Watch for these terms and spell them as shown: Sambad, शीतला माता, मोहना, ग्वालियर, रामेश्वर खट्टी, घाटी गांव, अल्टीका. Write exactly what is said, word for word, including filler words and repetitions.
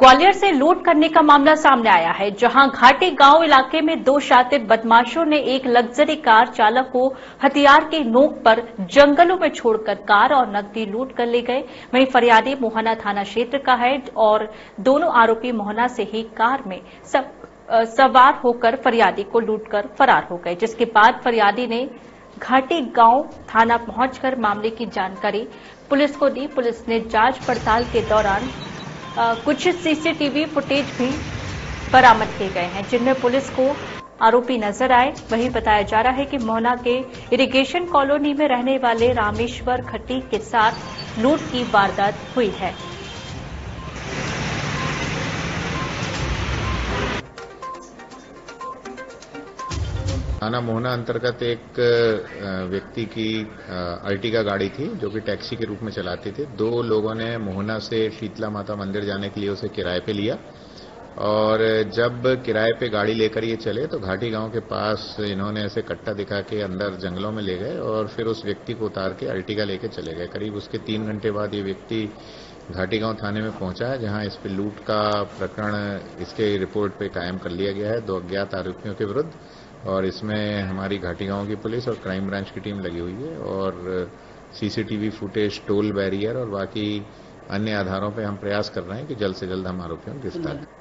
ग्वालियर से लूट करने का मामला सामने आया है, जहां घाटी गांव इलाके में दो शातिर बदमाशों ने एक लग्जरी कार चालक को हथियार के नोक पर जंगलों में छोड़कर कार और नकदी लूट कर ले गए। वहीं फरियादी मोहना थाना क्षेत्र का है और दोनों आरोपी मोहना से ही कार में सवार होकर फरियादी को लूटकर फरार हो गए, जिसके बाद फरियादी ने घाटी गांव थाना पहुंचकर मामले की जानकारी पुलिस को दी। पुलिस ने जांच पड़ताल के दौरान आ, कुछ सीसीटीवी फुटेज भी बरामद किए गए हैं, जिनमें पुलिस को आरोपी नजर आए। वहीं बताया जा रहा है कि मोहना के इरिगेशन कॉलोनी में रहने वाले रामेश्वर खट्टी के साथ लूट की वारदात हुई है। थाना मोहना अंतर्गत एक व्यक्ति की अल्टीका गाड़ी थी, जो कि टैक्सी के रूप में चलाती थी। दो लोगों ने मोहना से शीतला माता मंदिर जाने के लिए उसे किराए पे लिया और जब किराए पे गाड़ी लेकर ये चले तो घाटी गांव के पास इन्होंने ऐसे कट्टा दिखा के अंदर जंगलों में ले गए और फिर उस व्यक्ति को उतार के अल्टीका लेके चले गए। करीब उसके तीन घंटे बाद ये व्यक्ति घाटी गांव थाने में पहुंचा है, जहां इस पर लूट का प्रकरण इसके रिपोर्ट पे कायम कर लिया गया है दो अज्ञात आरोपियों के विरुद्ध, और इसमें हमारी घाटी गांव की पुलिस और क्राइम ब्रांच की टीम लगी हुई है और सीसीटीवी फुटेज, टोल बैरियर और बाकी अन्य आधारों पे हम प्रयास कर रहे हैं कि जल्द से जल्द हम आरोपियों को गिरफ्तार करें।